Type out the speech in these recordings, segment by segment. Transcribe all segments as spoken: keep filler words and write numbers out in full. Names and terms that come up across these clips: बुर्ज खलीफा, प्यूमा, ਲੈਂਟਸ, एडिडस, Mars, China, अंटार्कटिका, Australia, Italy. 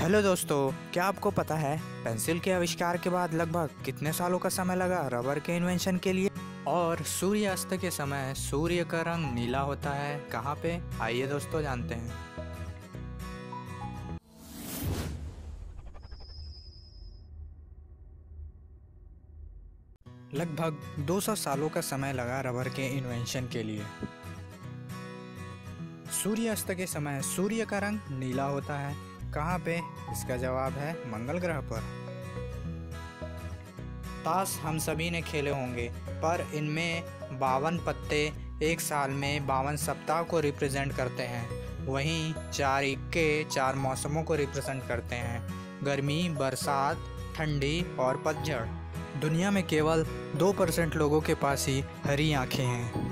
Hello दोस्तों, क्या आपको पता है पेंसिल के आविष्कार के बाद लगभग कितने सालों का समय लगा रबर के इन्वेंशन के लिए? और सूर्यास्त के समय सूर्य का रंग नीला होता है कहाँ पे? आइए दोस्तों जानते हैं। लगभग दो सौ सालों का समय लगा रबर के इन्वेंशन के लिए। सूर्यास्त के समय सूर्य का रंग नीला होता है कहाँ पे? इसका जवाब है मंगल ग्रह पर। ताश हम सभी ने खेले होंगे, पर इनमें बावन पत्ते एक साल में बावन सप्ताह को रिप्रेजेंट करते हैं, वहीं चार इक्के चार मौसमों को रिप्रेजेंट करते हैं, गर्मी, बरसात, ठंडी और पतझड़। दुनिया में केवल दो परसेंट लोगों के पास ही हरी आँखें हैं।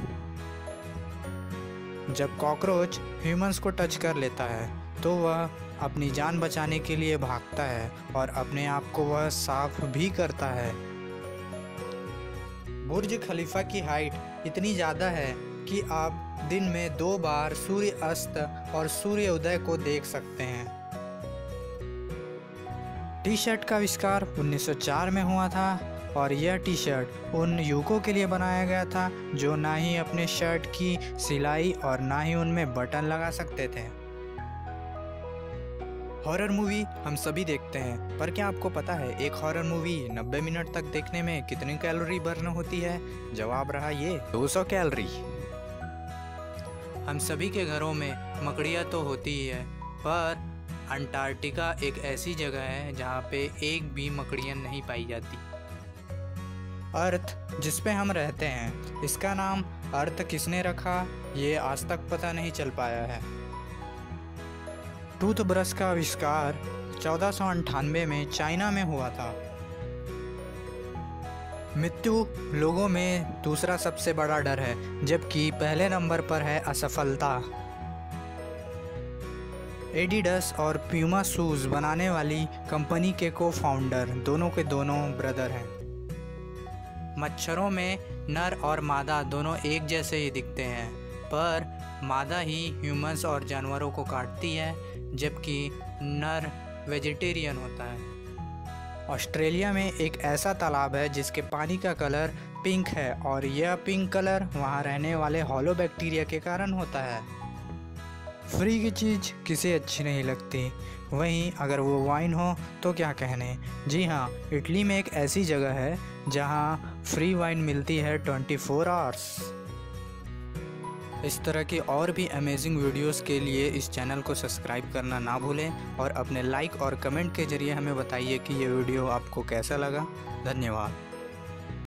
जब कॉकरोच ह्यूमंस को टच कर लेता है तो वह अपनी जान बचाने के लिए भागता है और अपने आप को वह साफ भी करता है। बुर्ज खलीफा की हाइट इतनी ज़्यादा है कि आप दिन में दो बार सूर्य अस्त और सूर्य उदय को देख सकते हैं। टी शर्ट का आविष्कार उन्नीस सौ चार में हुआ था और यह टी शर्ट उन युवकों के लिए बनाया गया था जो ना ही अपने शर्ट की सिलाई और ना ही उनमें बटन लगा सकते थे। हॉरर मूवी हम सभी देखते हैं, पर क्या आपको पता है एक हॉरर मूवी नब्बे मिनट तक देखने में कितनी कैलोरी बर्न होती है? जवाब रहा ये दो सौ कैलोरी। हम सभी के घरों में मकड़ियाँ तो होती ही है, पर अंटार्कटिका एक ऐसी जगह है जहाँ पे एक भी मकड़ियाँ नहीं पाई जाती। अर्थ जिस पे हम रहते हैं, इसका नाम अर्थ किसने रखा ये आज तक पता नहीं चल पाया है। टूथब्रश का आविष्कार चौदह सौ अंठानवे में चाइना में हुआ था। मृत्यु लोगों में दूसरा सबसे बड़ा डर है, जबकि पहले नंबर पर है असफलता। एडिडस और प्यूमा शूज बनाने वाली कंपनी के को फाउंडर दोनों के दोनों ब्रदर हैं। मच्छरों में नर और मादा दोनों एक जैसे ही दिखते हैं, पर मादा ही ह्यूमंस और जानवरों को काटती है, जबकि नर वेजिटेरियन होता है। ऑस्ट्रेलिया में एक ऐसा तालाब है जिसके पानी का कलर पिंक है और यह पिंक कलर वहाँ रहने वाले हॉलो बैक्टीरिया के कारण होता है। फ्री की चीज़ किसे अच्छी नहीं लगती, वहीं अगर वो वाइन हो तो क्या कहने। जी हाँ, इटली में एक ऐसी जगह है जहाँ फ्री वाइन मिलती है ट्वेंटी फोर आवर्स। इस तरह के और भी अमेजिंग वीडियोस के लिए इस चैनल को सब्सक्राइब करना ना भूलें और अपने लाइक और कमेंट के जरिए हमें बताइए कि ये वीडियो आपको कैसा लगा। धन्यवाद।